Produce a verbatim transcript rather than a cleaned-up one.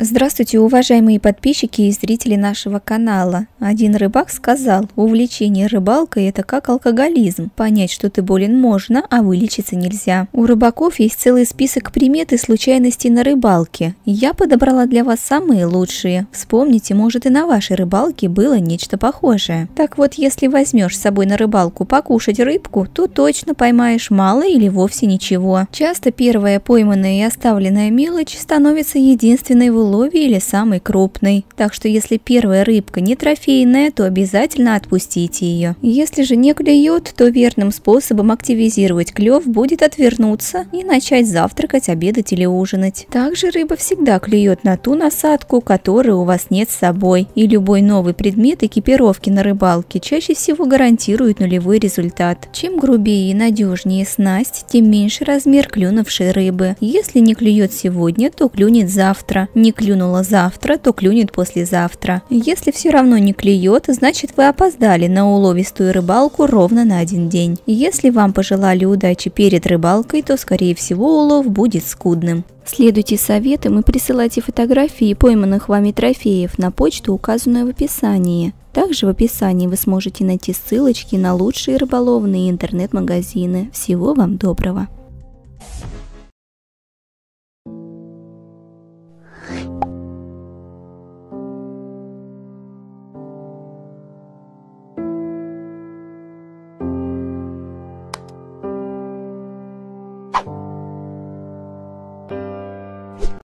Здравствуйте, уважаемые подписчики и зрители нашего канала. Один рыбак сказал: увлечение рыбалкой — это как алкоголизм. Понять, что ты болен, можно, а вылечиться нельзя. У рыбаков есть целый список примет и случайностей на рыбалке. Я подобрала для вас самые лучшие. Вспомните, может, и на вашей рыбалке было нечто похожее. Так вот, если возьмешь с собой на рыбалку покушать рыбку, то точно поймаешь мало или вовсе ничего. Часто первая пойманная и оставленная мелочь становится единственной в лове или самый крупный. Так что если первая рыбка не трофейная, то обязательно отпустите ее. Если же не клюет, то верным способом активизировать клев будет отвернуться и начать завтракать, обедать или ужинать. Также рыба всегда клюет на ту насадку, которую у вас нет с собой. И любой новый предмет экипировки на рыбалке чаще всего гарантирует нулевой результат. Чем грубее и надежнее снасть, тем меньше размер клюнувшей рыбы. Если не клюет сегодня, то клюнет завтра. Не клюнула завтра, то клюнет послезавтра. Если все равно не клюет, значит, вы опоздали на уловистую рыбалку ровно на один день. Если вам пожелали удачи перед рыбалкой, то, скорее всего, улов будет скудным. Следуйте советам и присылайте фотографии пойманных вами трофеев на почту, указанную в описании. Также в описании вы сможете найти ссылочки на лучшие рыболовные интернет-магазины. Всего вам доброго!